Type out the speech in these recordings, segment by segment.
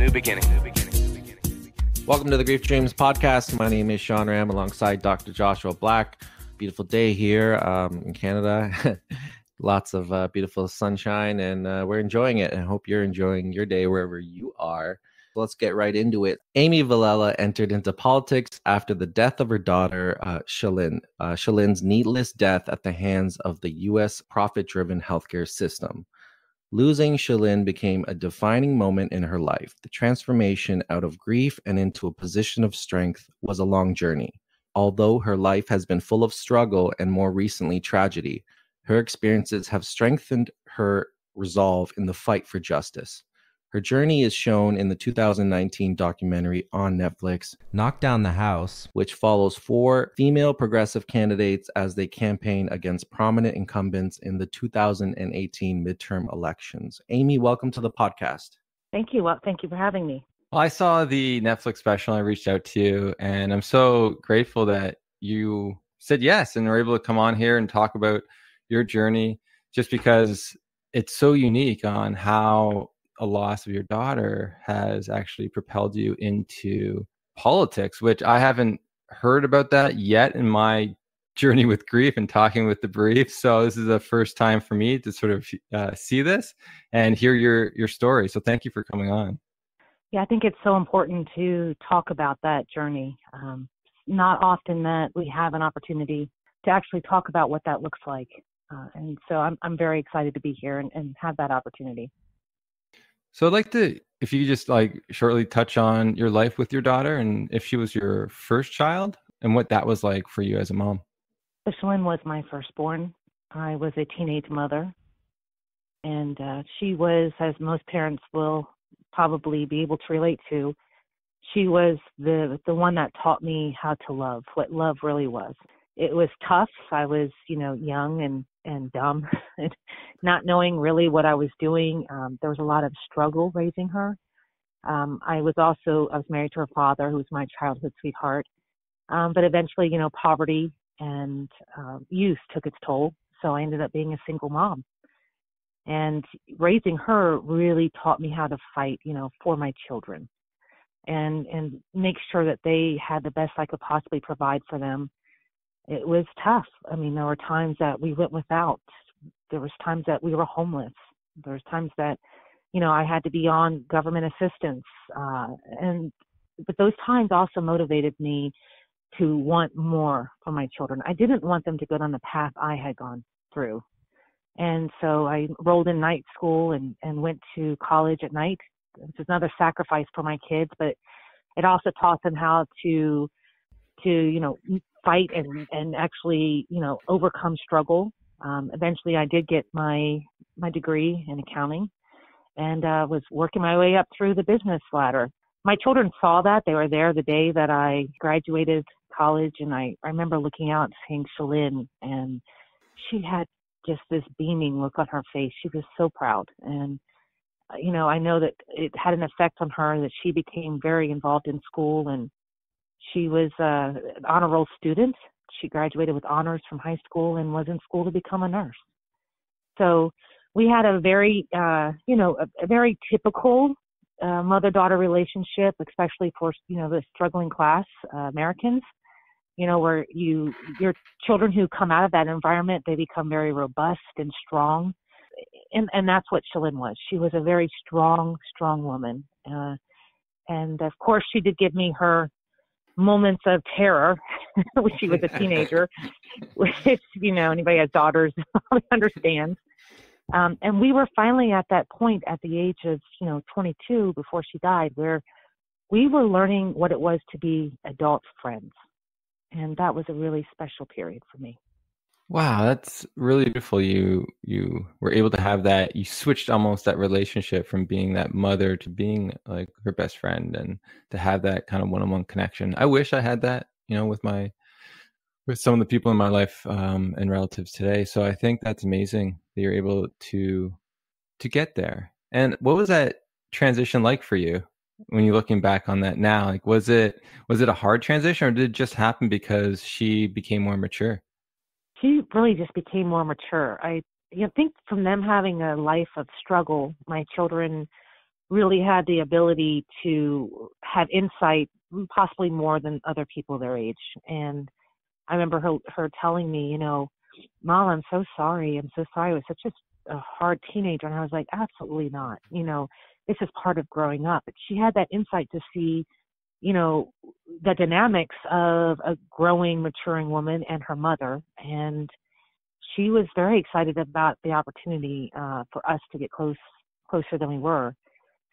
new beginning. Welcome to the Grief Dreams podcast. My name is Sean Ram alongside Dr. Joshua Black. Beautiful day here in Canada. Lots of beautiful sunshine, and we're enjoying it. I hope you're enjoying your day wherever you are. Let's get right into it. Amy Vilela entered into politics after the death of her daughter, Shalynne. Shalynne's needless death at the hands of the U.S. profit-driven healthcare system. Losing Shalynne became a defining moment in her life. The transformation out of grief and into a position of strength was a long journey. Although her life has been full of struggle and more recently tragedy, her experiences have strengthened her resolve in the fight for justice. Her journey is shown in the 2019 documentary on Netflix, Knock Down the House, which follows four female progressive candidates as they campaign against prominent incumbents in the 2018 midterm elections. Amy, welcome to the podcast. Thank you. Well, thank you for having me. Well, I saw the Netflix special and I reached out to you, and I'm so grateful that you said yes and were able to come on here and talk about your journey, just because it's so unique on how a loss of your daughter has actually propelled you into politics, which I haven't heard about that yet in my journey with grief and talking with the bereaved. So this is the first time for me to sort of see this and hear your story. So thank you for coming on. Yeah, I think it's so important to talk about that journey. Not often that we have an opportunity to actually talk about what that looks like. And so I'm very excited to be here and have that opportunity. So I'd like to, if you could just shortly touch on your life with your daughter and if she was your first child and what that was like for you as a mom. Shalynne was my firstborn. I was a teenage mother, and she was, as most parents will probably be able to relate to, she was the one that taught me how to love, what love really was. It was tough. I was, young and dumb, not knowing really what I was doing. There was a lot of struggle raising her. I was married to her father, who was my childhood sweetheart. But eventually, poverty and youth took its toll. So I ended up being a single mom. And raising her really taught me how to fight, for my children and make sure that they had the best I could possibly provide for them. It was tough. I mean, there were times that we went without. There was times that we were homeless. There was times that, I had to be on government assistance. But those times also motivated me to want more for my children. I didn't want them to go down the path I had gone through. And so I enrolled in night school and went to college at night, which is another sacrifice for my kids. But it also taught them how to fight and actually, overcome struggle. Eventually I did get my degree in accounting and was working my way up through the business ladder. My children saw that. They were there the day that I graduated college, and I remember looking out and seeing Shalynne, and she had just this beaming look on her face. She was so proud. And, I know that it had an effect on her, that she became very involved in school, and she was an honor roll student. She graduated with honors from high school and was in school to become a nurse. So we had a very, a very typical mother-daughter relationship, especially for, the struggling class Americans, where your children who come out of that environment, they become very robust and strong. And that's what Shalynne was. She was a very strong, strong woman. And of course, she did give me her moments of terror when she was a teenager, which, anybody has daughters understands. And we were finally at that point at the age of, 22 before she died, where we were learning what it was to be adult friends. And that was a really special period for me. Wow, that's really beautiful. You were able to have that. You switched almost that relationship from being that mother to being like her best friend, and to have that kind of one-on-one connection. I wish I had that, with some of the people in my life and relatives today. So I think that's amazing that you're able to get there. And what was that transition like for you when you're looking back on that now? Like, was it a hard transition, or did it just happen because she became more mature? She really just became more mature. I think from them having a life of struggle, my children really had the ability to have insight, possibly more than other people their age. And I remember her telling me, you know, "Mom, I'm so sorry. I'm so sorry. I was such a hard teenager." And I was like, absolutely not. You know, this is part of growing up. But she had that insight to see, you know, the dynamics of a growing, maturing woman and her mother. And she was very excited about the opportunity for us to get closer than we were.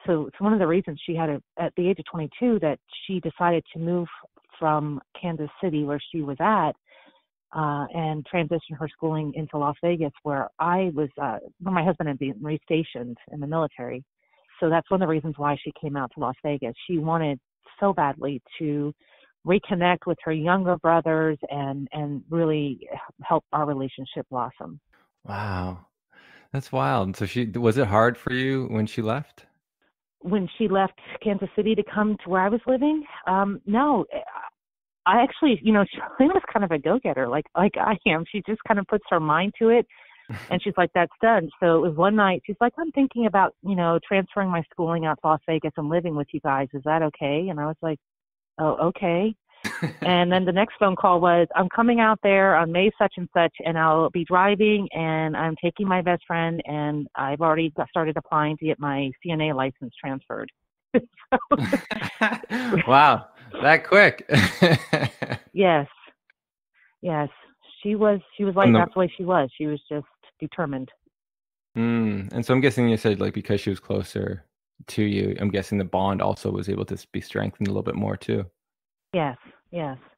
So it's one of the reasons she had, at the age of 22, that she decided to move from Kansas City, where she was at, and transition her schooling into Las Vegas, where I was, where my husband had been restationed in the military. So that's one of the reasons why she came out to Las Vegas. She wanted so badly to reconnect with her younger brothers and really help our relationship blossom. Wow. That's wild. So was it hard for you when she left? When she left Kansas City to come to where I was living? No, I actually, you know, Shalynne was kind of a go-getter, like I am. She just kind of puts her mind to it, and she's like, that's done. So it was one night, she's like, I'm thinking about, you know, transferring my schooling out to Las Vegas and living with you guys. Is that okay? And I was like, oh, okay. And then the next phone call was, I'm coming out there on May such and such, and I'll be driving, and I'm taking my best friend, and I've already started applying to get my CNA license transferred. Wow, that quick. Yes. She was like, that's the way she was. She was just determined. And so I'm guessing you said, like, because she was closer to you, I'm guessing the bond also was able to be strengthened a little bit more too. Yes.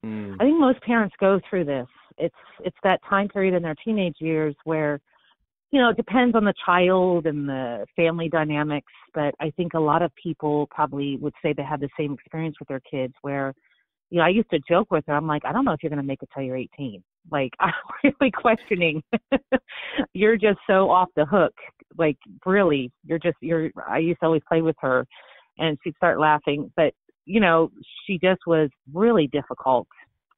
I think most parents go through this. It's that time period in their teenage years where, you know, it depends on the child and the family dynamics, but I think a lot of people probably would say they have the same experience with their kids where, you know, I used to joke with her, I'm like, I don't know if you're going to make it till you're 18. Like, I'm really questioning. You're just so off the hook. Like, really, I used to always play with her and she'd start laughing, but you know, she just was really difficult,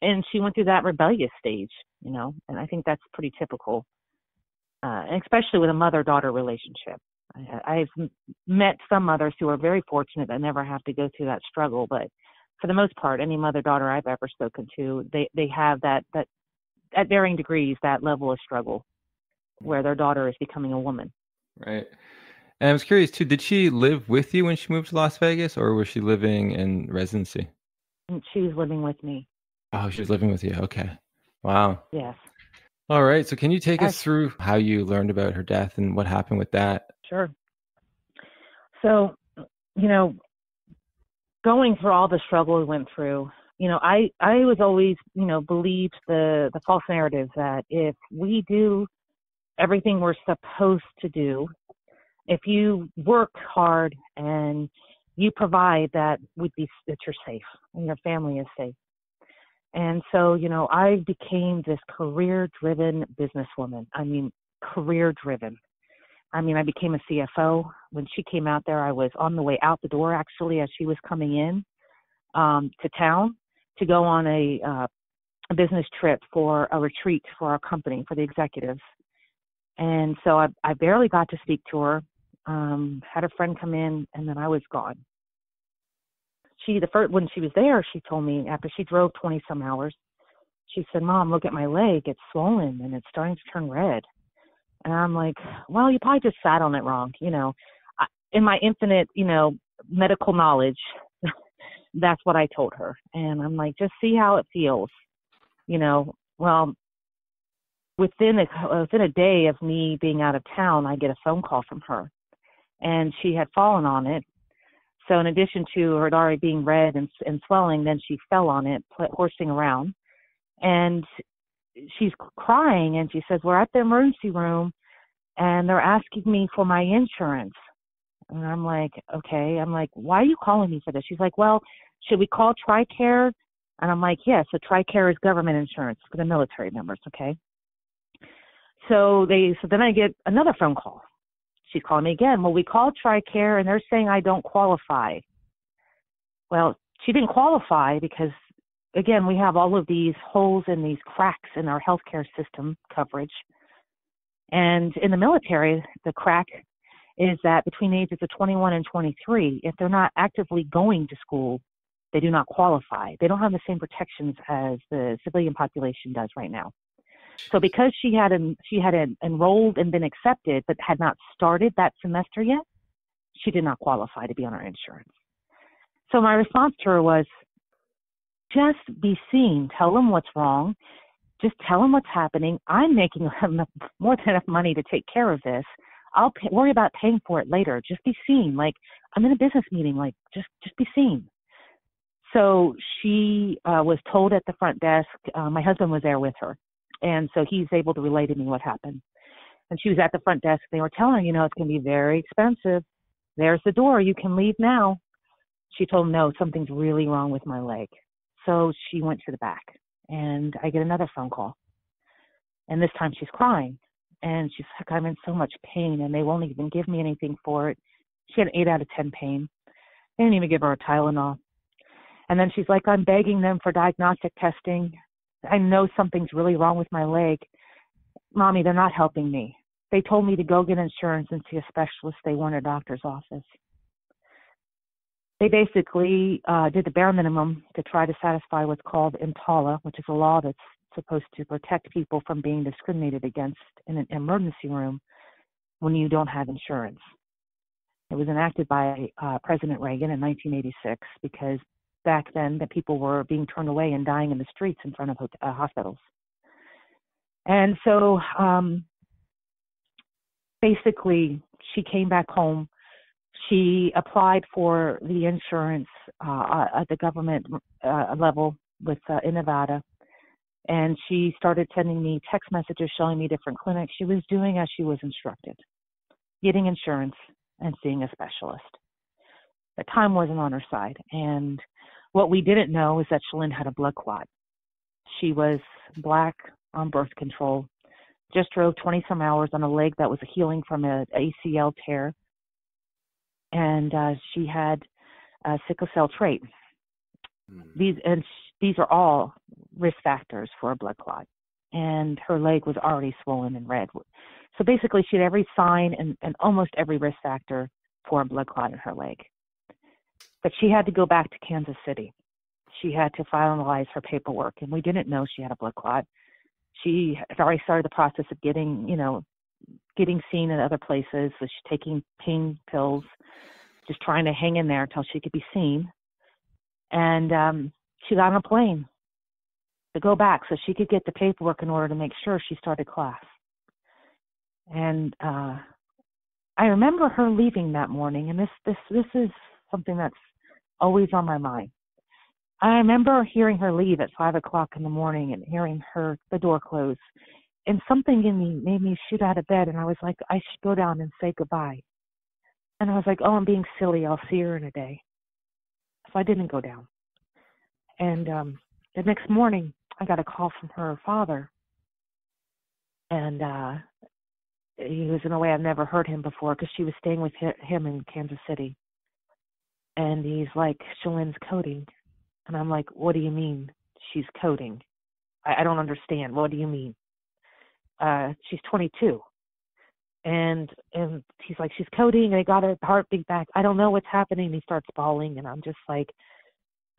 and she went through that rebellious stage, you know, and I think that's pretty typical, especially with a mother-daughter relationship. I've met some mothers who are very fortunate that never have to go through that struggle, but for the most part, any mother-daughter I've ever spoken to, they have that at varying degrees, that level of struggle where their daughter is becoming a woman. Right. And I was curious too, did she live with you when she moved to Las Vegas, or was she living in residency? She was living with me. Oh, she was living with you. Okay. Wow. Yes. All right. So can you take us through how you learned about her death and what happened with that? Sure. So, you know, going through all the struggle we went through, you know, I was always, you know, believed the false narrative that if we do everything we're supposed to do, if you work hard and you provide, that you're safe and your family is safe. And so, you know, I became this career-driven businesswoman. I mean, career-driven. I mean, I became a CFO. When she came out there, I was on the way out the door, actually, as she was coming in to town to go on a business trip for a retreat for our company, for the executives. And so I barely got to speak to her. Had a friend come in, and then I was gone. When she was there, she told me, after she drove 20-some hours, she said, "Mom, look at my leg. It's swollen, and it's starting to turn red." And I'm like, well, you probably just sat on it wrong. You know, in my infinite, you know, medical knowledge, that's what I told her. And I'm like, just see how it feels. You know, well, within a day of me being out of town, I get a phone call from her, and she had fallen on it. So in addition to her already being red and swelling, then she fell on it, horsing around, and she's crying, and she says, "We're at the emergency room, and they're asking me for my insurance." And I'm like, okay. I'm like, why are you calling me for this? She's like, well, should we call TRICARE? And I'm like, yes. Yeah. So TRICARE is government insurance for the military members, okay? So then I get another phone call. She's calling me again. Well, we called TRICARE, and they're saying I don't qualify. Well, she didn't qualify because, again, we have all of these holes and these cracks in our healthcare system coverage. And in the military, the crack is that between the ages of 21 and 23, if they're not actively going to school, they do not qualify. They don't have the same protections as the civilian population does right now. So because she had enrolled and been accepted, but had not started that semester yet, she did not qualify to be on our insurance. So my response to her was, just be seen. Tell them what's wrong. Just tell them what's happening. I'm making more than enough money to take care of this. I'll worry about paying for it later. Just be seen. Like, I'm in a business meeting. Like, just be seen. So she was told at the front desk, my husband was there with her. And so he's able to relay to me what happened. And she was at the front desk. They were telling her, you know, it's going to be very expensive. There's the door. You can leave now. She told him, no, something's really wrong with my leg. So she went to the back. And I get another phone call. And this time she's crying. And she's like, I'm in so much pain, and they won't even give me anything for it. She had an 8 out of 10 pain. They didn't even give her a Tylenol. And then she's like, I'm begging them for diagnostic testing. I know something's really wrong with my leg. Mommy, they're not helping me. They told me to go get insurance and see a specialist. They weren't a doctor's office. They basically did the bare minimum to try to satisfy what's called EMTALA, which is a law that's supposed to protect people from being discriminated against in an emergency room when you don't have insurance. It was enacted by President Reagan in 1986 because back then the people were being turned away and dying in the streets in front of hospitals. And so basically she came back home. She applied for the insurance at the government level with in Nevada. And she started sending me text messages showing me different clinics. She was doing as she was instructed, getting insurance and seeing a specialist. But time wasn't on her side. And what we didn't know is that Shalynne had a blood clot. She was Black on birth control, just drove 20-some hours on a leg that was healing from an ACL tear. And she had a sickle cell trait. These are all risk factors for a blood clot, and her leg was already swollen and red. So basically she had every sign and almost every risk factor for a blood clot in her leg. But she had to go back to Kansas City. She had to finalize her paperwork, and we didn't know she had a blood clot. She had already started the process of getting seen at other places. So she's taking pain pills, just trying to hang in there until she could be seen. And she got on a plane to go back so she could get the paperwork in order to make sure she started class. And I remember her leaving that morning, and this is something that's always on my mind. I remember hearing her leave at 5 o'clock in the morning and hearing the door close, and something in me made me shoot out of bed, and I was like, I should go down and say goodbye. And I was like, oh, I'm being silly. I'll see her in a day. So I didn't go down. And the next morning, I got a call from her father. And he was in a way I've never heard him before, because she was staying with him in Kansas City. And he's like, Shalynne's coding. And I'm like, what do you mean she's coding? I don't understand. What do you mean? She's 22. And he's like, she's coding, and I got her heartbeat back. I don't know what's happening. He starts bawling, and I'm just like,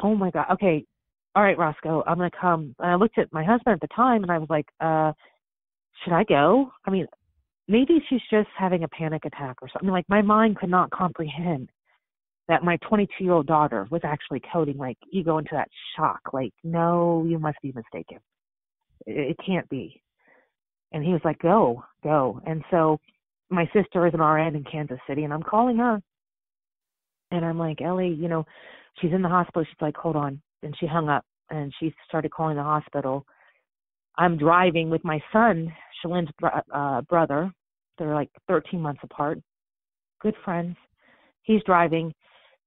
oh my God. Okay. All right, Roscoe, I'm going to come. And I looked at my husband at the time, and I was like, should I go? I mean, maybe she's just having a panic attack or something. Like, my mind could not comprehend that my 22-year-old daughter was actually coding. Like, you go into that shock. Like, no, you must be mistaken. It can't be. And he was like, go. And so my sister is an RN in Kansas City, and I'm calling her. And I'm like, Ellie, you know, she's in the hospital. She's like, hold on. And she hung up, and she started calling the hospital. I'm driving with my son, Shalynne's brother. They're like 13 months apart, good friends. He's driving,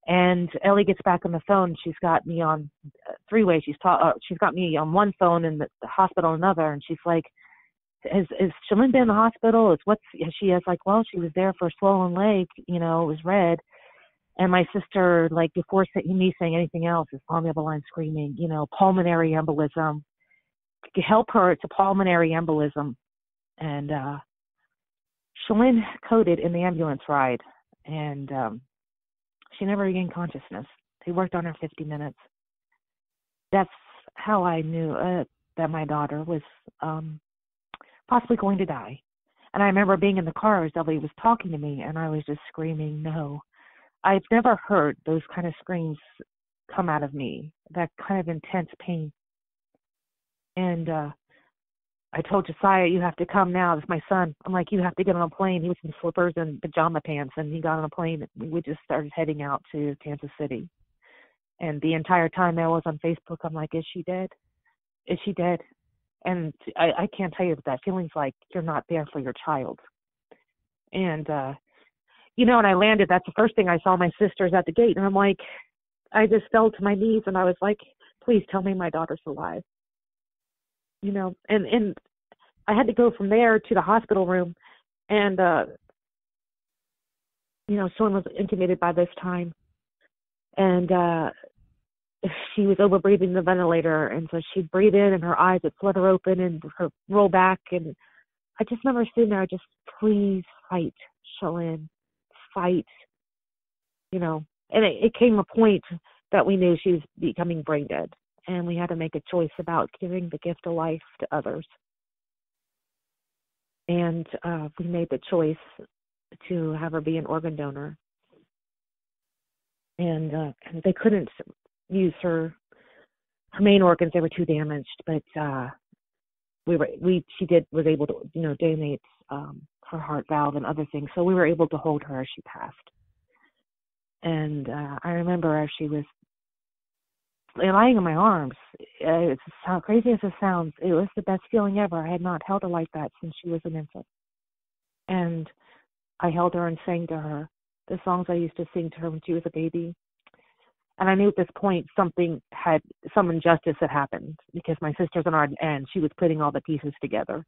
and Ellie gets back on the phone. She's got me on three-way. She's got me on one phone and the hospital another, and she's like, Has Shalynne been in the hospital? Well, she was there for a swollen leg, you know, it was red. And my sister, like, before me saying anything else, is on the other line screaming, you know, pulmonary embolism. Help her, it's a pulmonary embolism. And Shalynne coded in the ambulance ride, and she never regained consciousness. They worked on her 50 minutes. That's how I knew that my daughter was possibly going to die. And I remember being in the car as Ellie was talking to me, and I was just screaming, no. I've never heard those kind of screams come out of me, that kind of intense pain. And I told Josiah, you have to come now. It's my son. I'm like, you have to get on a plane. He was in slippers and pajama pants, and he got on a plane. We just started heading out to Kansas City. And the entire time I was on Facebook, I'm like, is she dead? Is she dead? And I can't tell you what that feeling's like. You're not there for your child. And, you know, when I landed, that's the first thing I saw. My sister's at the gate, and I'm like, I just fell to my knees, and I was like, please tell me my daughter's alive. You know, and I had to go from there to the hospital room, and, you know, someone was intubated by this time. And she was over-breathing the ventilator, and so she'd breathe in, and her eyes would flutter open and her roll back. And I just remember sitting there, just, please fight, Shalynne, fight, you know. And it came a point that we knew she was becoming brain dead, and we had to make a choice about giving the gift of life to others. And we made the choice to have her be an organ donor. And they couldn't use her main organs; they were too damaged. But she was able to, you know, donate her heart valve and other things. So we were able to hold her as she passed. And I remember as she was lying in my arms. It's as crazy as it sounds. It was the best feeling ever. I had not held her like that since she was an infant. And I held her and sang to her the songs I used to sing to her when she was a baby. And I knew at this point some injustice had happened, because my sisters and she was putting all the pieces together.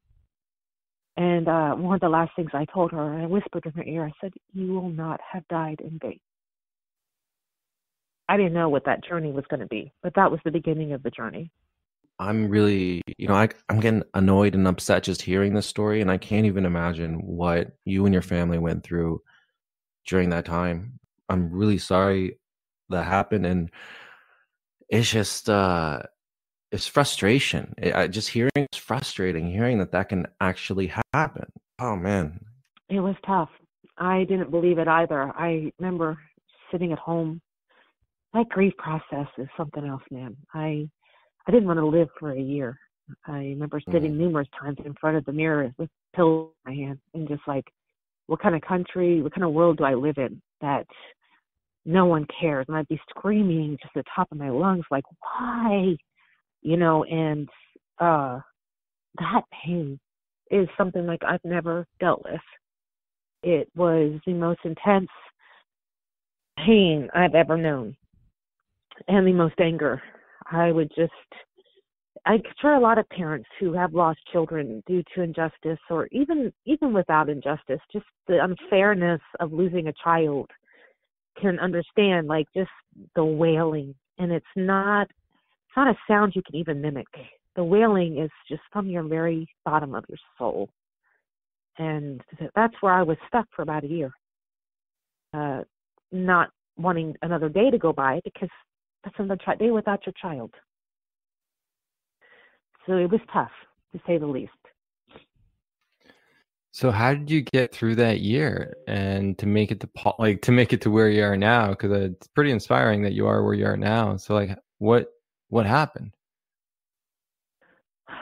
And one of the last things I told her, and I whispered in her ear, I said, you will not have died in vain. I didn't know what that journey was going to be, but that was the beginning of the journey. I'm really, you know, I'm getting annoyed and upset just hearing this story, and I can't even imagine what you and your family went through during that time. I'm really sorry that happened. And it's just, it's frustration. It's frustrating hearing that can actually happen. Oh man. It was tough. I didn't believe it either. I remember sitting at home. My grief process is something else, man. I didn't want to live for a year. I remember sitting numerous times in front of the mirror with pills in my hand and just like, what kind of country, what kind of world do I live in that no one cares? And I'd be screaming just at the top of my lungs, like, why? You know, and that pain is something like I've never dealt with. It was the most intense pain I've ever known, and the most anger. I'm sure a lot of parents who have lost children due to injustice, or even without injustice, just the unfairness of losing a child, can understand like just the wailing. And it's not a sound you can even mimic. The wailing is just from your very bottom of your soul. And that's where I was stuck for about a year, not wanting another day to go by, because that's another day without your child. So it was tough, to say the least. So how did you get through that year and to make it to where you are now? Because it's pretty inspiring that you are where you are now. So like, what happened?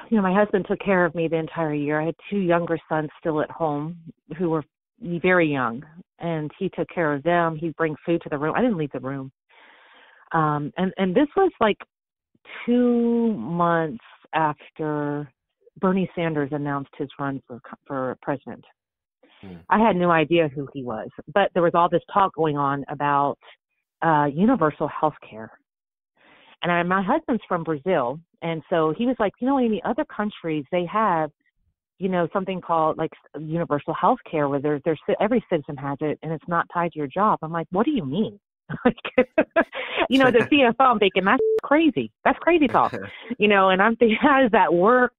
You know, my husband took care of me the entire year. I had two younger sons still at home who were very young, and he took care of them. He'd bring food to the room. I didn't leave the room. And this was like 2 months after Bernie Sanders announced his run for president. I had no idea who he was, but there was all this talk going on about universal health care. And my husband's from Brazil, and so he was like, you know, Amy, other countries, they have, you know, something called like universal health care, where there's every citizen has it, and it's not tied to your job. I'm like, what do you mean? Like, you know, the CFO, I'm thinking, that's crazy. That's crazy talk. You know, and I'm thinking, how does that work?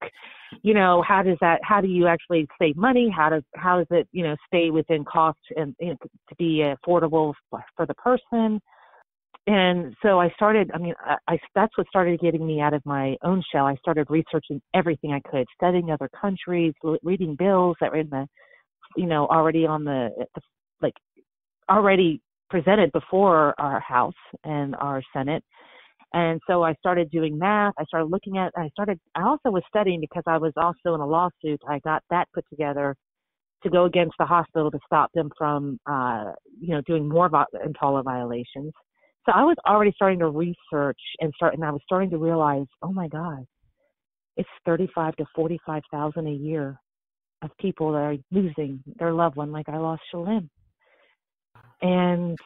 you know, how does that, how do you actually save money? How does it, you know, stay within cost and, you know, to be affordable for the person? And so I started, that's what started getting me out of my own shell. I started researching everything I could, studying other countries, reading bills that were in the, you know, already on the like already presented before our House and our Senate. And so I started doing math. I started looking at, I also was studying because I was also in a lawsuit. I got that put together to go against the hospital to stop them from, you know, doing more EMTALA violations. So I was already starting to research and I was starting to realize, oh my God, it's 35 to 45,000 a year of people that are losing their loved one. Like I lost Shalynne. And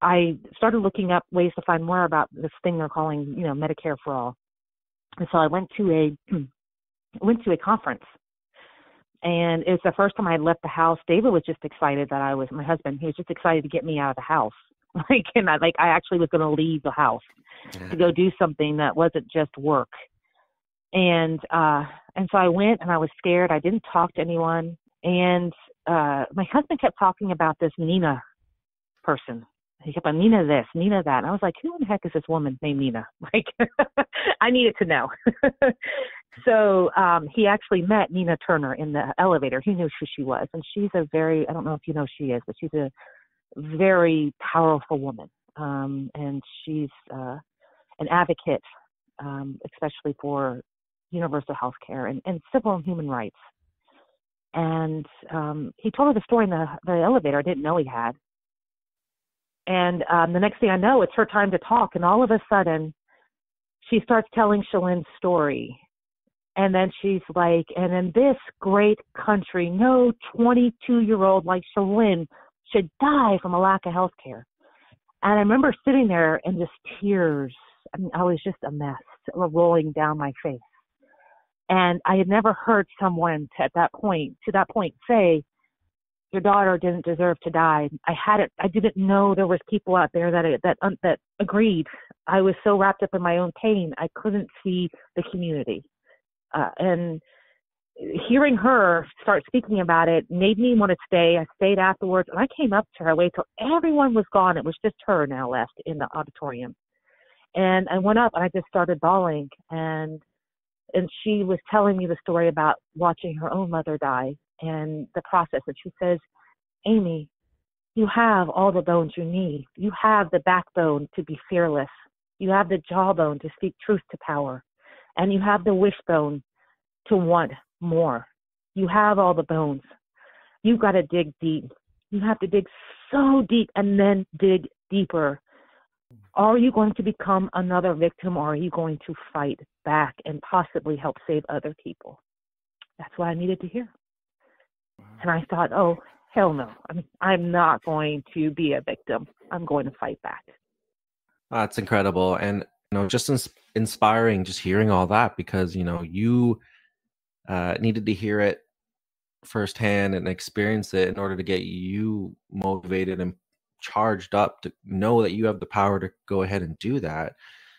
I started looking up ways to find more about this thing they're calling, you know, Medicare for All. And so I went to a conference, and it's the first time I had left the house. David was just excited that I was, my husband, he was just excited to get me out of the house. Like, and I actually was going to leave the house to go do something that wasn't just work. And so I went, and I was scared. I didn't talk to anyone. And my husband kept talking about this Nina person. He kept on Nina this, Nina that. And I was like, who in the heck is this woman named Nina? Like, I needed to know. So he actually met Nina Turner in the elevator. He knew who she was. And she's a very, I don't know if you know who she is, but she's a very powerful woman. And she's an advocate, especially for universal health care and civil and human rights. And he told her the story in the elevator. I didn't know he had. And the next thing I know, it's her time to talk. And all of a sudden, she starts telling Shalynne's story. And then she's like, and in this great country, no 22-year-old like Shalynne should die from a lack of health care. And I remember sitting there and just tears. I mean, I was just a mess rolling down my face. And I had never heard someone to that point say, your daughter didn't deserve to die. I didn't know there was people out there that agreed. I was so wrapped up in my own pain, I couldn't see the community. And hearing her start speaking about it made me want to stay. I stayed afterwards, and I came up to her. I waited till everyone was gone. It was just her now left in the auditorium. And I went up, and I just started bawling. And she was telling me the story about watching her own mother die and the process. And she says, Amy, you have all the bones you need. You have the backbone to be fearless. You have the jawbone to speak truth to power. And you have the wishbone to want more. You have all the bones. You've got to dig deep. You have to dig so deep and then dig deeper. Are you going to become another victim, or are you going to fight back and possibly help save other people? That's what I needed to hear. Wow. And I thought, oh, hell no. I mean, I'm not going to be a victim. I'm going to fight back. That's incredible. And, you know, just inspiring, just hearing all that, because, you know, you needed to hear it firsthand and experience it in order to get you motivated and charged up to know that you have the power to go ahead and do that.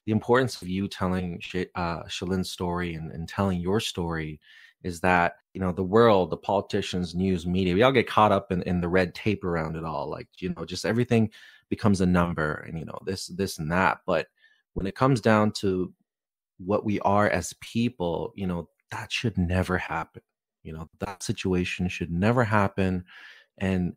The importance of you telling Shalynne's story and telling your story is that, you know, the world, the politicians, news, media, we all get caught up in the red tape around it all. Like, you know, just everything becomes a number and, you know, this and that. But when it comes down to what we are as people, you know, that should never happen. You know, that situation should never happen. And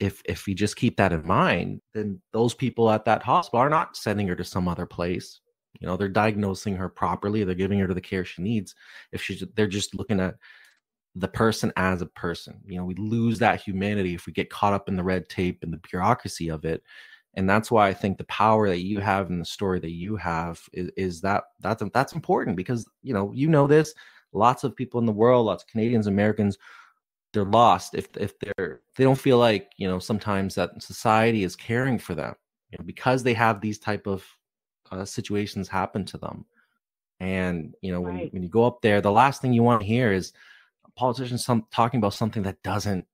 if you just keep that in mind, then those people at that hospital are not sending her to some other place. You know, they're diagnosing her properly. They're giving her the care she needs. They're just looking at the person as a person. You know, we lose that humanity if we get caught up in the red tape and the bureaucracy of it. And that's why I think the power that you have and the story that you have is that's important, because, you know this, lots of people in the world, lots of Canadians, Americans, they're lost if they don't feel like, you know, sometimes that society is caring for them, you know, because they have these type of situations happen to them. And, you know, right. when you go up there, the last thing you want to hear is politicians talking about something that doesn't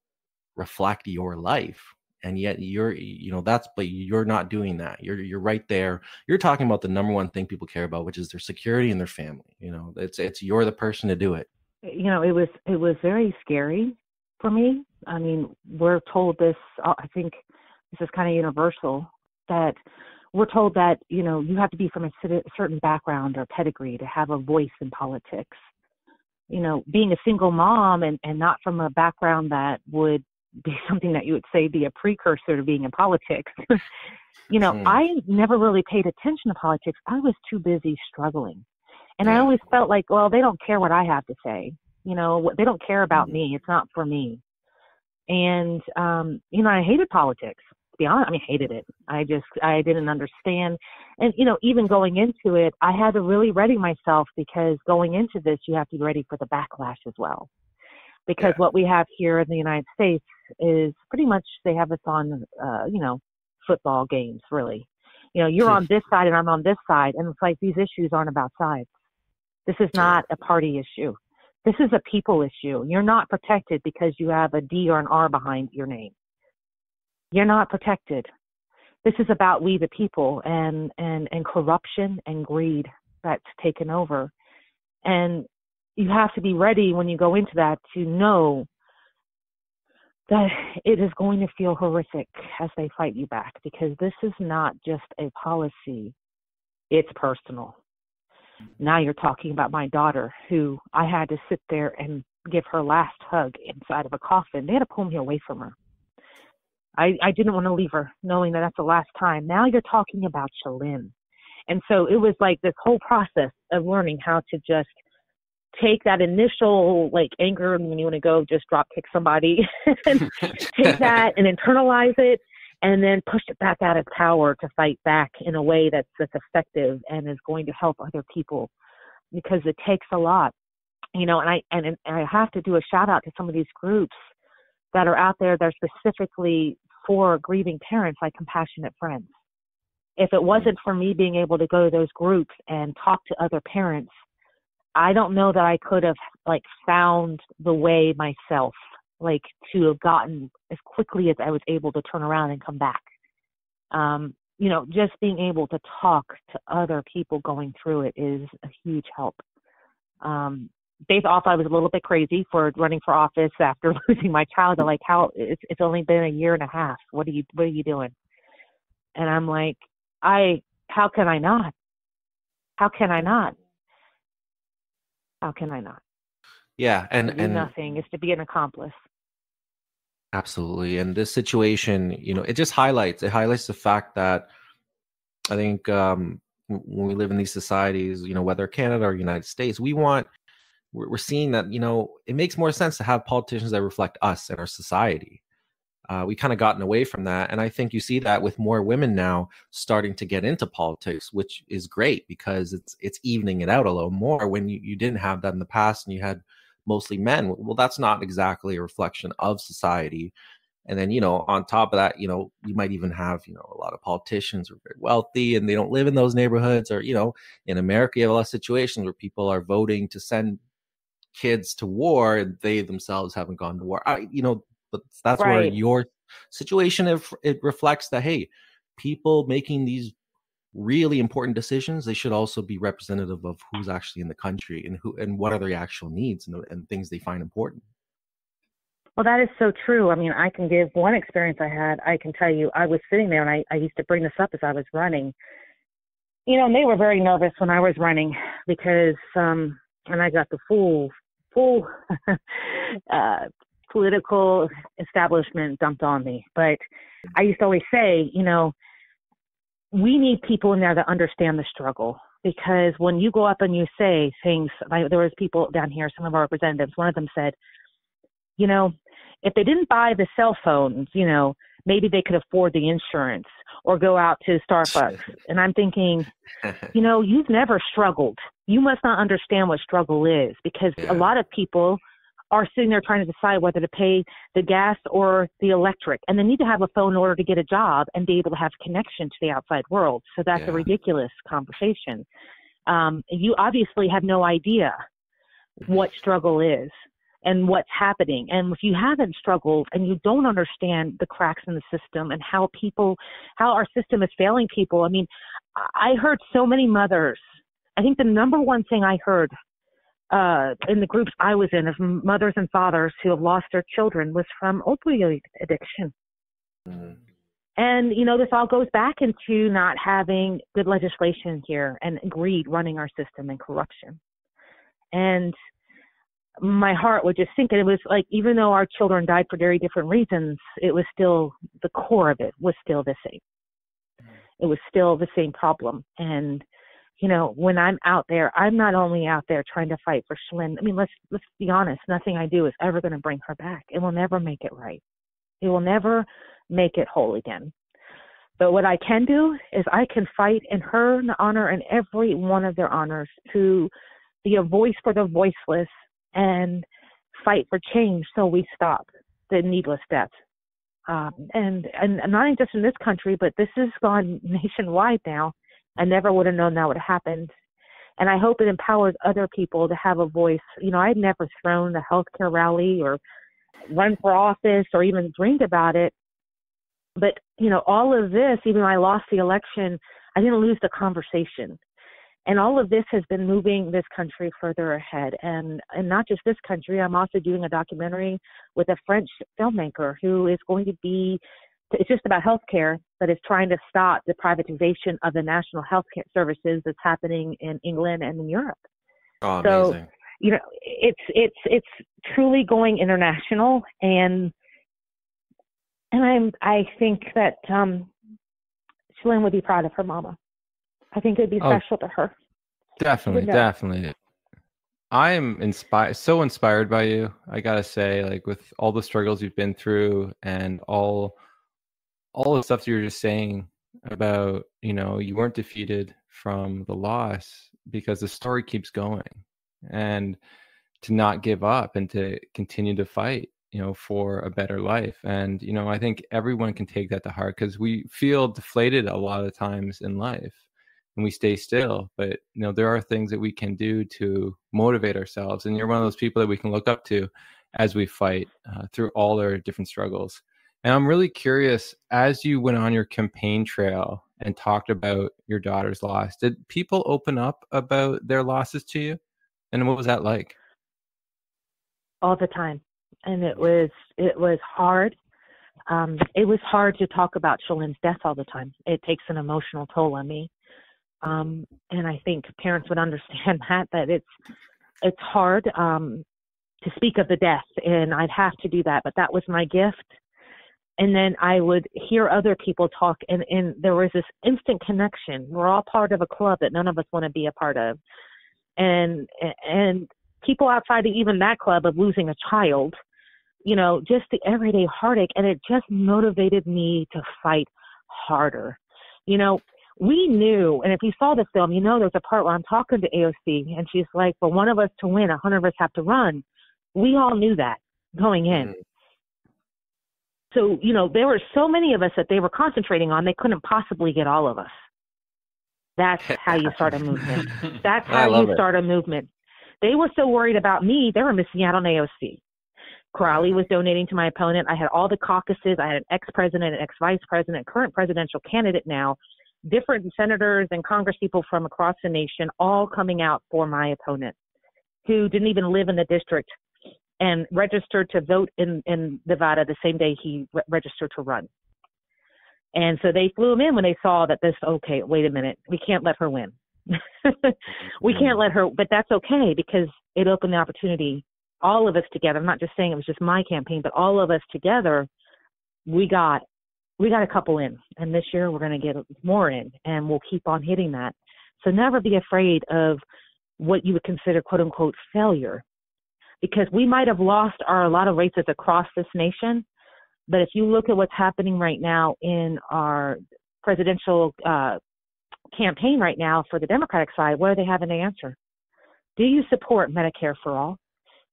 reflect your life. And yet you're, you know, that's, but you're not doing that. You're right there. You're talking about the number one thing people care about, which is their security and their family. You know, it's, you're the person to do it. You know, it was very scary for me. I mean, we're told this, I think this is kind of universal, that we're told that, you know, you have to be from a certain background or pedigree to have a voice in politics. You know, being a single mom and not from a background that would be something that you would say be a precursor to being in politics. You know, I never really paid attention to politics. I was too busy struggling. And I always felt like, well, they don't care what I have to say. You know, they don't care about me. It's not for me. And, you know, I hated politics, to be honest. I mean, I hated it. I didn't understand. And, you know, even going into it, I had to really ready myself, because going into this, you have to be ready for the backlash as well. Because what we have here in the United States is pretty much they have us on, you know, football games, really. You know, you're on this side and I'm on this side. And it's like, these issues aren't about sides. This is not a party issue. This is a people issue. You're not protected because you have a D or an R behind your name. You're not protected. This is about we the people and corruption and greed that's taken over. And you have to be ready when you go into that to know that it is going to feel horrific as they fight you back, because this is not just a policy. It's personal. Now you're talking about my daughter, who I had to sit there and give her last hug inside of a coffin. They had to pull me away from her. I didn't want to leave her, knowing that that's the last time. Now you're talking about Shalynne. And so it was like this whole process of learning how to just take that initial like anger, and when you want to go just drop kick somebody, and take that and internalize it, and then push it back out of power to fight back in a way that's effective and is going to help other people, because it takes a lot, you know. And I have to do a shout out to some of these groups that are out there that are specifically for grieving parents, like Compassionate Friends. If it wasn't for me being able to go to those groups and talk to other parents, I don't know that I could have like found the way myself, like to have gotten as quickly as I was able to turn around and come back. You know, just being able to talk to other people going through it is a huge help. Based off, I was a little bit crazy for running for office after losing my child. I'm like, how it's only been a year and a half. What are you doing? And I'm like, how can I not? How can I not? How can I not? Yeah. And nothing is to be an accomplice. Absolutely. And this situation, you know, it highlights the fact that I think when we live in these societies, you know, whether Canada or United States, we're seeing that, you know, it makes more sense to have politicians that reflect us and our society. We kind of gotten away from that. And I think you see that with more women now starting to get into politics, which is great, because it's evening it out a little more when you didn't have that in the past and you had mostly men. Well, that's not exactly a reflection of society. And then, you know, on top of that, you know, you might even have, you know, a lot of politicians are very wealthy and they don't live in those neighborhoods, or, you know, in America, you have a lot of situations where people are voting to send kids to war and they themselves haven't gone to war. But that's right. Where your situation, if it reflects that, hey, people making these really important decisions, they should also be representative of who's actually in the country and who and what are their actual needs and things they find important. Well, that is so true. I mean, I can give one experience I had. I can tell you, I was sitting there and I used to bring this up as I was running. You know, and they were very nervous when I was running because, and I got the full political establishment dumped on me. But I used to always say, you know, we need people in there that understand the struggle, because when you go up and you say things, like there was people down here, some of our representatives, one of them said, you know, if they didn't buy the cell phones, you know, maybe they could afford the insurance or go out to Starbucks. And I'm thinking, you know, you've never struggled. You must not understand what struggle is, because a lot of people are sitting there trying to decide whether to pay the gas or the electric, and they need to have a phone in order to get a job and be able to have connection to the outside world. So that's a ridiculous conversation. You obviously have no idea what struggle is. and what's happening. And if you haven't struggled and you don't understand the cracks in the system and how our system is failing people. I mean, I heard so many mothers. I think the number one thing I heard in the groups I was in of mothers and fathers who have lost their children was from opioid addiction. Mm-hmm. And, you know, this all goes back into not having good legislation here and greed running our system and corruption. And my heart would just sink. And it was like, even though our children died for very different reasons, it was still, the core of it was still the same. It was still the same problem. And, you know, when I'm out there, I'm not only out there trying to fight for Shalynne. I mean, let's be honest. Nothing I do is ever going to bring her back. It will never make it right. It will never make it whole again. But what I can do is I can fight in her honor and every one of their honors to be a voice for the voiceless and fight for change so we stop the needless death. And not just in this country, but this has gone nationwide now. I never would have known that would have happened. And I hope it empowers other people to have a voice. You know, I've never thrown a healthcare rally or run for office or even dreamed about it. But, you know, all of this, even though I lost the election, I didn't lose the conversation. And all of this has been moving this country further ahead. And not just this country, I'm also doing a documentary with a French filmmaker who is going to be, it's just about healthcare, but it's trying to stop the privatization of the national healthcare services that's happening in England and in Europe. Oh, so, amazing. You know, it's truly going international. And I think that Shalynne would be proud of her mama. I think it would be special to her. Definitely. I am so inspired by you. I gotta say, like, with all the struggles you've been through and all the stuff you were just saying about, you know, you weren't defeated from the loss because the story keeps going, and to not give up and to continue to fight, you know, for a better life. And, you know, I think everyone can take that to heart because we feel deflated a lot of times in life and we stay still, but, you know, there are things that we can do to motivate ourselves. And you're one of those people that we can look up to as we fight through all our different struggles. And I'm really curious, as you went on your campaign trail and talked about your daughter's loss, did people open up about their losses to you? And what was that like? All the time. And it was hard. It was hard to talk about Shalynne's death all the time. It takes an emotional toll on me. And I think parents would understand that it's hard to speak of the death, and I'd have to do that. But that was my gift. And then I would hear other people talk, and there was this instant connection. We're all part of a club that none of us want to be a part of. And people outside of even that club of losing a child, you know, just the everyday heartache. And it just motivated me to fight harder. You know, we knew, and if you saw the film, you know, there's a part where I'm talking to AOC and she's like, for one of us to win, 100 of us have to run. We all knew that going in. So, you know, there were so many of us that they were concentrating on, they couldn't possibly get all of us. That's how you start a movement. That's how you start a movement. They were so worried about me, they were missing out on AOC. Crowley was donating to my opponent. I had all the caucuses. I had an ex-president, an ex-vice president, current presidential candidate now, different senators and Congress people from across the nation all coming out for my opponent, who didn't even live in the district and registered to vote in Nevada the same day he registered to run. And so they flew him in when they saw that this, okay, wait a minute, we can't let her win. We can't let her, but that's okay because it opened the opportunity, all of us together. I'm not just saying it was just my campaign, but all of us together, we got a couple in, and this year we're going to get more in, and we'll keep on hitting that. So never be afraid of what you would consider quote unquote failure, because we might have lost a lot of races across this nation. But if you look at what's happening right now in our presidential campaign right now for the Democratic side, what are they having to answer? Do you support Medicare for All?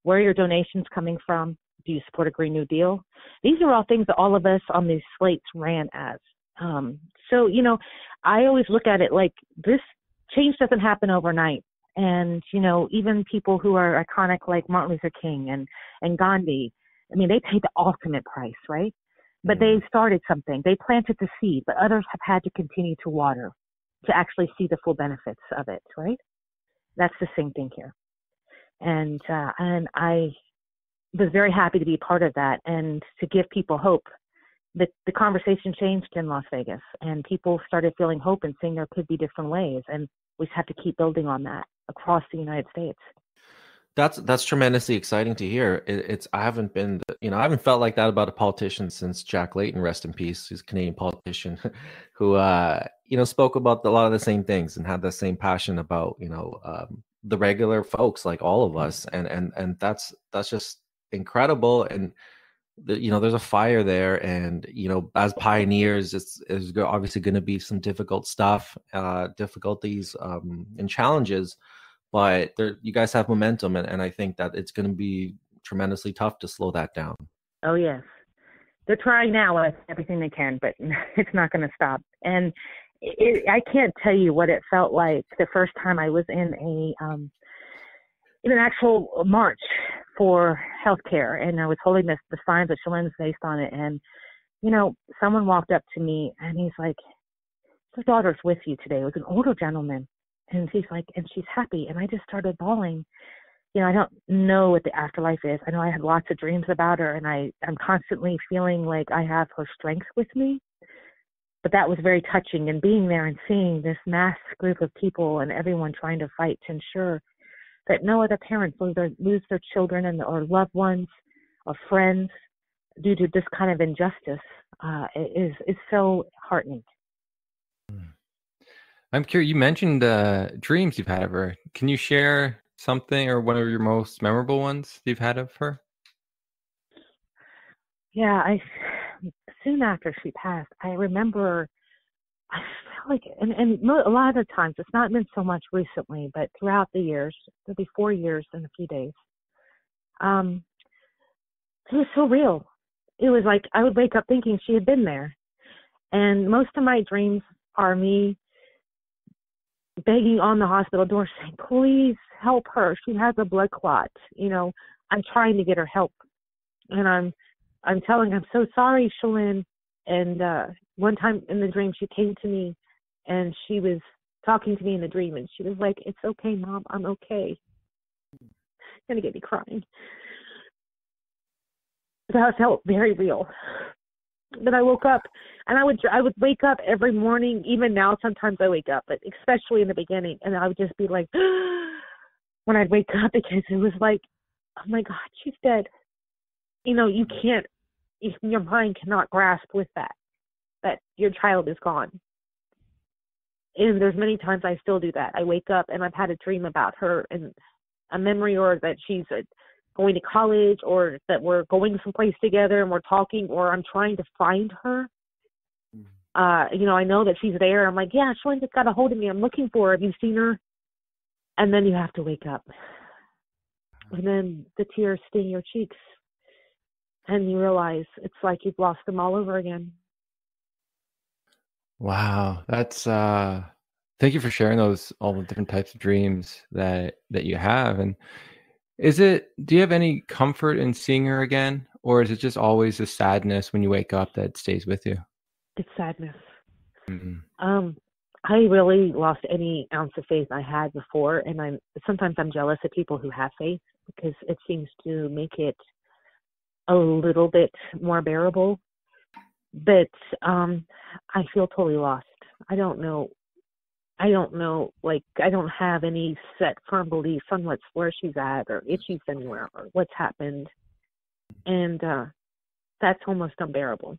Where are your donations coming from? Do you support a Green New Deal? These are all things that all of us on these slates ran as. So, you know, I always look at it like this: change doesn't happen overnight. And, you know, even people who are iconic like Martin Luther King and Gandhi, I mean, they paid the ultimate price, right? But they started something. They planted the seed, but others have had to continue to water to actually see the full benefits of it, right? That's the same thing here. And I was very happy to be part of that and to give people hope. The conversation changed in Las Vegas, and people started feeling hope and seeing there could be different ways. And we just have to keep building on that across the United States. That's tremendously exciting to hear. I haven't felt like that about a politician since Jack Layton, rest in peace, who's a Canadian politician who, spoke about a lot of the same things and had the same passion about, the regular folks like all of us. And that's just incredible. And, there's a fire there. And, as pioneers, it's obviously going to be some difficult stuff, difficulties and challenges. But you guys have momentum, and I think that it's going to be tremendously tough to slow that down. Oh, yes. They're trying now with everything they can, but it's not going to stop. And I can't tell you what it felt like the first time I was in an actual march for healthcare, and I was holding the signs with Shalynne's based on it. And, someone walked up to me, and he's like, "Your daughter's with you today." It was an older gentleman. And she's like, and she's happy. And I just started bawling. I don't know what the afterlife is. I know I had lots of dreams about her, and I'm constantly feeling like I have her strength with me. But that was very touching, and being there and seeing this mass group of people and everyone trying to fight to ensure that no other parents lose their children or loved ones or friends due to this kind of injustice is so heartening. I'm curious, you mentioned dreams you've had of her. Can you share something or one of your most memorable ones you've had of her? Yeah, soon after she passed, I remember I felt like, and a lot of times, it's not been so much recently, but throughout the years, there'll be 4 years in a few days. It was so real. It was like I would wake up thinking she had been there. And most of my dreams are me begging on the hospital door saying, "Please help her. She has a blood clot. I'm trying to get her help." And I'm telling, "I'm so sorry, Shalynne." And one time in the dream, she came to me and she was talking to me in the dream. And she was like, "It's okay, Mom. I'm okay." It's going to get me crying. That felt very real. But I woke up, and I would wake up every morning. Even now, sometimes I wake up, but especially in the beginning, and I would just be like, when I'd wake up, because it was like, "Oh my God, she's dead." You can't, your mind cannot grasp with that your child is gone. And there's many times I still do that. I wake up and I've had a dream about her and a memory, or that she's going to college, or that we're going someplace together and we're talking, or I'm trying to find her. I know that she's there. I'm like, "Yeah, Shalynne just got a hold of me. I'm looking for her. Have you seen her?" And then you have to wake up. And then the tears sting your cheeks. And you realize it's like you've lost them all over again. Wow. That's, thank you for sharing all the different types of dreams that you have. And do you have any comfort in seeing her again, or is it just always the sadness when you wake up that stays with you? It's sadness. Mm-hmm. I really lost any ounce of faith I had before, and sometimes I'm jealous of people who have faith, because it seems to make it a little bit more bearable. But I feel totally lost. I don't know, like, I don't have any set firm beliefs on where she's at, or if she's been where, or what's happened. And that's almost unbearable.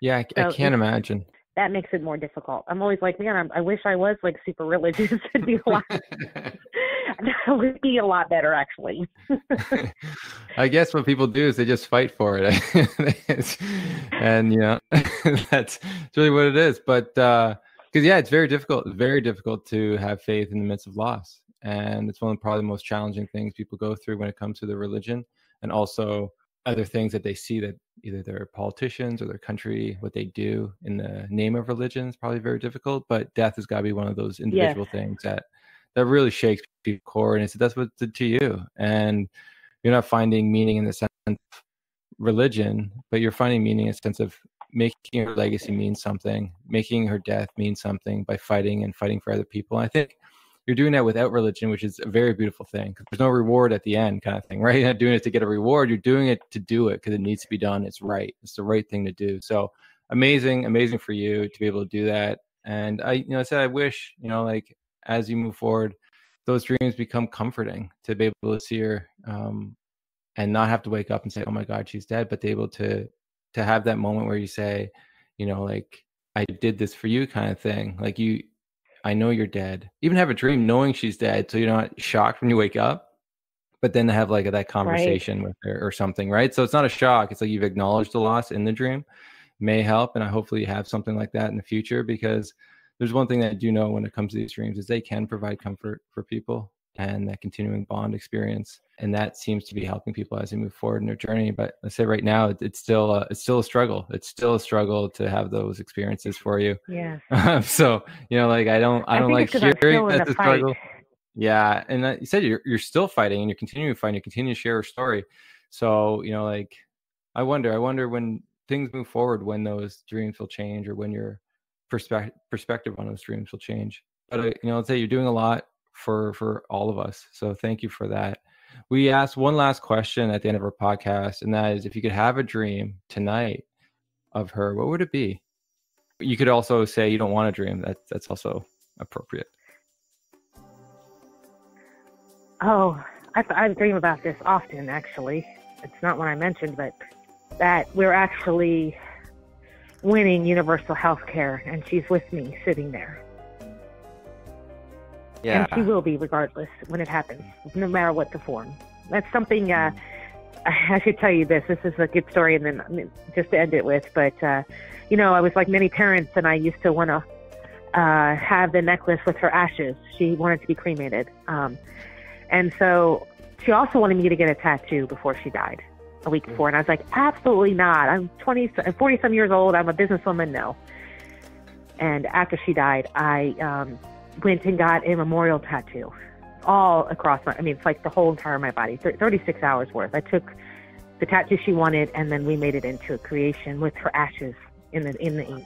Yeah, I can't imagine. That makes it more difficult. I'm always like, man, I wish I was like super religious. It'd be a lot. That would be a lot better, actually. I guess what people do is they just fight for it. And, that's really what it is. But, because, yeah, it's very difficult to have faith in the midst of loss. And it's one of probably the most challenging things people go through when it comes to their religion, and also other things that they see that either they're politicians or their country, what they do in the name of religion is probably very difficult. But death has got to be one of those individual things that that really shakes people's core. And it's, that's what it did to you. And you're not finding meaning in the sense of religion, but you're finding meaning in the sense of making her legacy mean something, making her death mean something by fighting and fighting for other people. And I think you're doing that without religion, which is a very beautiful thing. There's no reward at the end kind of thing, right? You're not doing it to get a reward. You're doing it to do it because it needs to be done. It's right. It's the right thing to do. So amazing, amazing for you to be able to do that. And I, you know, I said, I wish, you know, like as you move forward, those dreams become comforting to be able to see her and not have to wake up and say, oh my God, she's dead, but to be able to have that moment where you say, you know, like I did this for you kind of thing. Like you, I know you're dead. Even have a dream knowing she's dead, so you're not shocked when you wake up, but then to have like that conversation right with her or something, right? So it's not a shock. It's like you've acknowledged the loss in the dream may help. And I hopefully have something like that in the future, because there's one thing that I do know when it comes to these dreams is they can provide comfort for people and that continuing bond experience. And that seems to be helping people as they move forward in their journey. But let's say right now, it's still a struggle. It's still a struggle to have those experiences for you. Yeah. So, you know, like, I don't like hearing that's a struggle. Yeah. And you said you're still fighting and you're continuing to fight, you continue to share a story. So, you know, like, I wonder when things move forward, when those dreams will change or when your perspective on those dreams will change. But, you know, I'd say you're doing a lot for all of us. So thank you for that. We asked one last question at the end of our podcast, and that is, if you could have a dream tonight of her, what would it be? You could also say you don't want a dream. That's also appropriate. Oh, I dream about this often, actually. It's not one I mentioned, but that we're actually winning universal health care, and she's with me sitting there. Yeah. And she will be regardless when it happens, no matter what the form. That's something I should tell you this. This is a good story, and then just to end it with. But, you know, I was like many parents, and I used to want to have the necklace with her ashes. She wanted to be cremated. And so she also wanted me to get a tattoo before she died a week before. And I was like, absolutely not. I'm 40-some years old. I'm a businesswoman. No. And after she died, I went and got a memorial tattoo all across my, I mean, it's like the whole entire of my body, 36 hours worth. I took the tattoo she wanted, and then we made it into a creation with her ashes in the ink.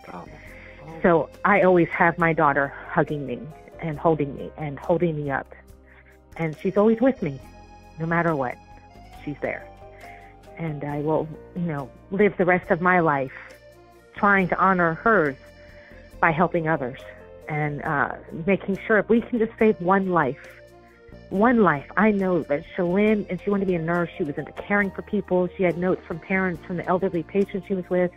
So I always have my daughter hugging me and holding me up. And she's always with me, no matter what, she's there. And I will, you know, live the rest of my life trying to honor hers by helping others. And making sure if we can just save one life. I know that Shalynne, and she wanted to be a nurse. She was into caring for people. She had notes from parents, from the elderly patients she was with,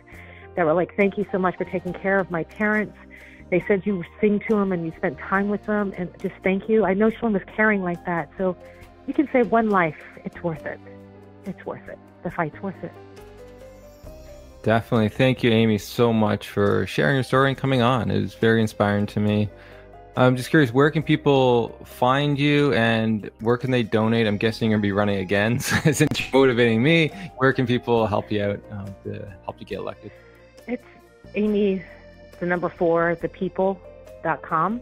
that were like, thank you so much for taking care of my parents. They said you sing to them and you spent time with them, and just thank you. I know Shalynne was caring like that. So you can save one life. It's worth it. It's worth it. The fight's worth it. Definitely. Thank you, Amy, so much for sharing your story and coming on. It was very inspiring to me. I'm just curious, where can people find you and where can they donate? I'm guessing you're going to be running again since you're motivating me. Where can people help you out to help you get elected? It's Amy, the number 4, thepeople.com.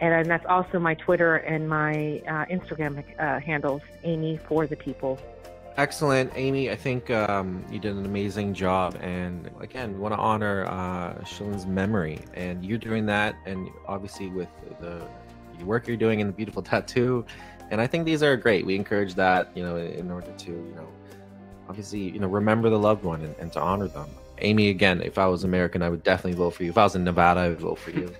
And that's also my Twitter and my Instagram handles, Amy for the People. Excellent, Amy. I think you did an amazing job, and again, we want to honor Shalynne's memory, and you doing that, and obviously with the work you're doing and the beautiful tattoo. And I think these are great. We encourage that, you know, in order to, you know, obviously, you know, remember the loved one and to honor them. Amy, again, if I was American, I would definitely vote for you. If I was in Nevada, I would vote for you.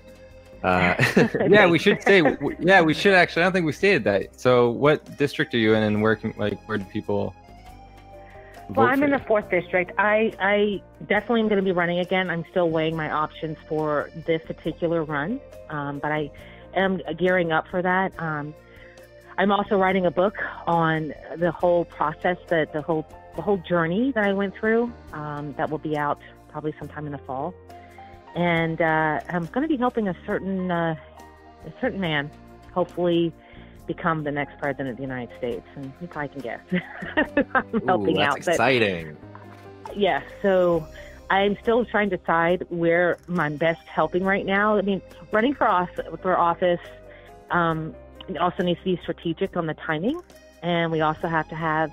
Yeah, we should say. Yeah, we should actually. I don't think we stated that. So, what district are you in, and where can where do people? Well, I'm in the 4th district. I definitely am going to be running again. I'm still weighing my options for this particular run, but I am gearing up for that. I'm also writing a book on the whole process, that the whole journey that I went through. That will be out probably sometime in the fall, and I'm going to be helping a certain man, hopefully, become the next president of the United States, and you probably can guess. I'm helping out. That's exciting. Yeah, so I'm still trying to decide where my best helping right now. I mean, running for office, It also needs to be strategic on the timing, and we also have to have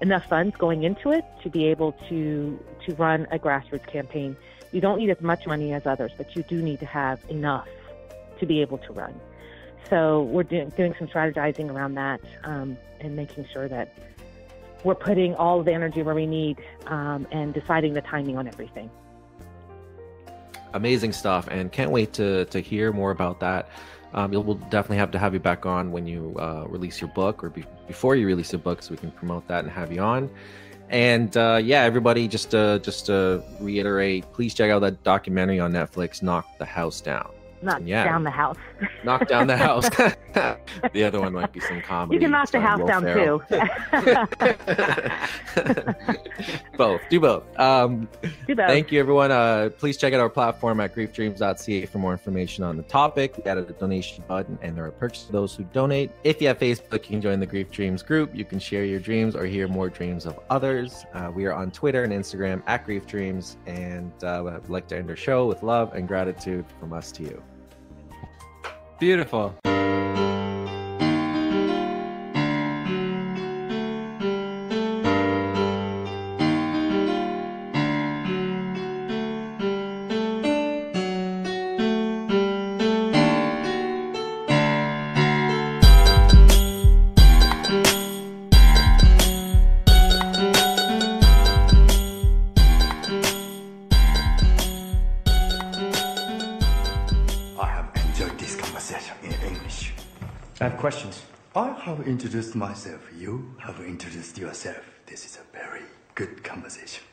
enough funds going into it to be able to run a grassroots campaign. You don't need as much money as others, but you do need to have enough to be able to run. So we're doing some strategizing around that and making sure that we're putting all the energy where we need and deciding the timing on everything. Amazing stuff, and can't wait to hear more about that. We'll definitely have to have you back on when you release your book, or before you release the book, so we can promote that and have you on. And yeah, everybody, just to reiterate, please check out that documentary on Netflix, Knock the House Down. Knock down the house. Knock down the house. The other one might be some comedy. You can knock the house down too. Both. Do both. Do both. Thank you, everyone. Please check out our platform at griefdreams.ca for more information on the topic. We added a donation button, and there are perks to those who donate. If you have Facebook, you can join the Grief Dreams group. You can share your dreams or hear more dreams of others. We are on Twitter and Instagram at Grief Dreams, and I'd like to end our show with love and gratitude from us to you. Beautiful. Questions? I have introduced myself. You have introduced yourself. This is a very good conversation.